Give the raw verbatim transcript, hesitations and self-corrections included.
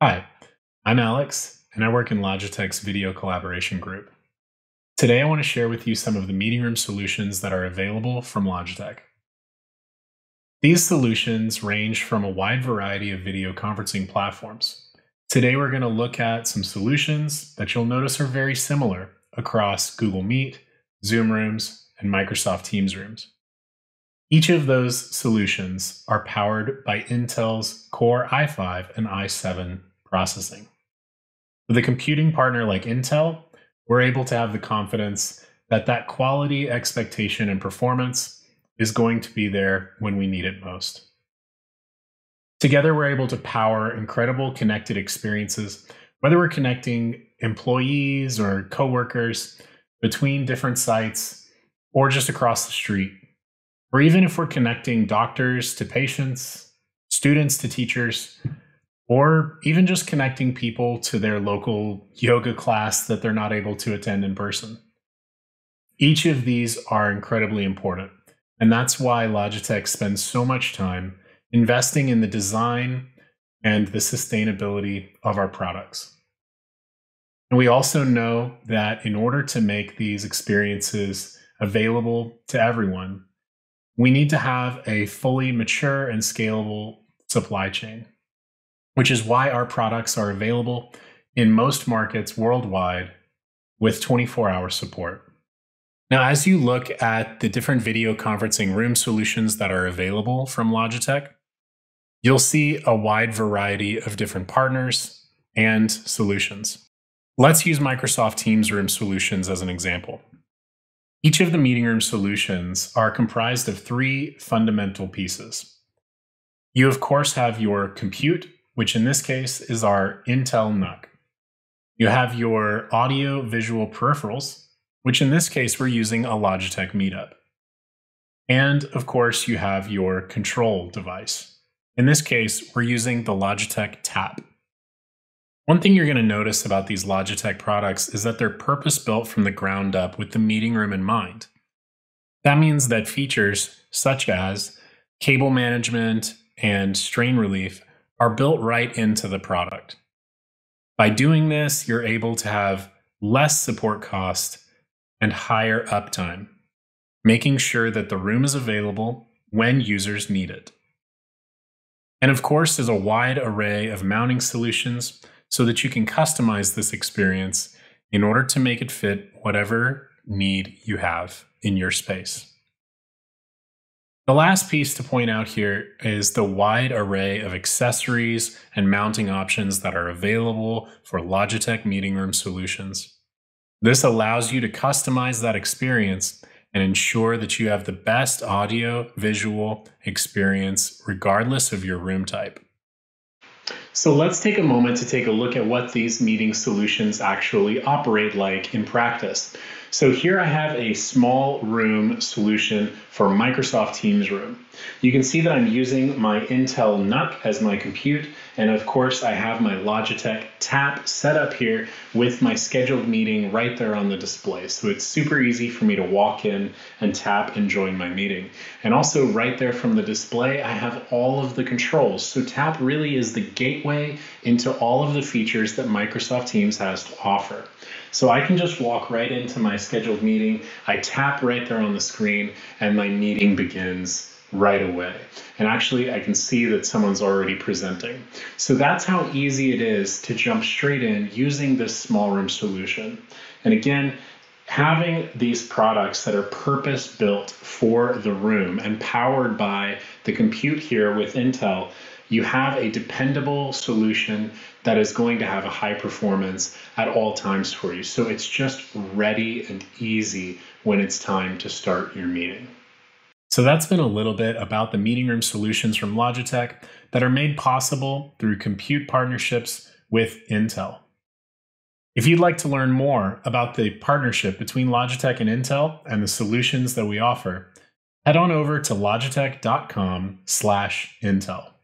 Hi, I'm Alex, and I work in Logitech's video collaboration group. Today I want to share with you some of the meeting room solutions that are available from Logitech. These solutions range from a wide variety of video conferencing platforms. Today we're going to look at some solutions that you'll notice are very similar across Google Meet, Zoom Rooms, and Microsoft Teams Rooms. Each of those solutions are powered by Intel's Core i five and i seven processing. With a computing partner like Intel, we're able to have the confidence that that quality, expectation, and performance is going to be there when we need it most. Together, we're able to power incredible connected experiences, whether we're connecting employees or coworkers between different sites or just across the street, or even if we're connecting doctors to patients, students to teachers, or even just connecting people to their local yoga class that they're not able to attend in person. Each of these are incredibly important, and that's why Logitech spends so much time investing in the design and the sustainability of our products. And we also know that in order to make these experiences available to everyone, we need to have a fully mature and scalable supply chain, which is why our products are available in most markets worldwide with twenty-four hour support. Now, as you look at the different video conferencing room solutions that are available from Logitech, you'll see a wide variety of different partners and solutions. Let's use Microsoft Teams Room solutions as an example. Each of the meeting room solutions are comprised of three fundamental pieces. You, of course, have your compute, which in this case is our Intel N U C. You have your audio visual peripherals, which in this case we're using a Logitech Meetup. And of course you have your control device. In this case, we're using the Logitech Tap. One thing you're going to notice about these Logitech products is that they're purpose-built from the ground up with the meeting room in mind. That means that features such as cable management and strain relief are built right into the product. By doing this, you're able to have less support cost and higher uptime, making sure that the room is available when users need it. And of course, there's a wide array of mounting solutions so that you can customize this experience in order to make it fit whatever need you have in your space. The last piece to point out here is the wide array of accessories and mounting options that are available for Logitech meeting room solutions. This allows you to customize that experience and ensure that you have the best audio visual experience regardless of your room type. So let's take a moment to take a look at what these meeting solutions actually operate like in practice. So here I have a small room solution for Microsoft Teams Room. You can see that I'm using my Intel N U C as my compute, and of course I have my Logitech Tap set up here with my scheduled meeting right there on the display. So it's super easy for me to walk in and tap and join my meeting. And also right there from the display, I have all of the controls. So Tap really is the gateway into all of the features that Microsoft Teams has to offer. So I can just walk right into my scheduled meeting, I tap right there on the screen, and my meeting begins right away. And actually, I can see that someone's already presenting. So that's how easy it is to jump straight in using this small room solution. And again, having these products that are purpose-built for the room and powered by the compute here with Intel, you have a dependable solution that is going to have a high performance at all times for you. So it's just ready and easy when it's time to start your meeting. So that's been a little bit about the meeting room solutions from Logitech that are made possible through compute partnerships with Intel. If you'd like to learn more about the partnership between Logitech and Intel and the solutions that we offer, head on over to logitech dot com slash Intel.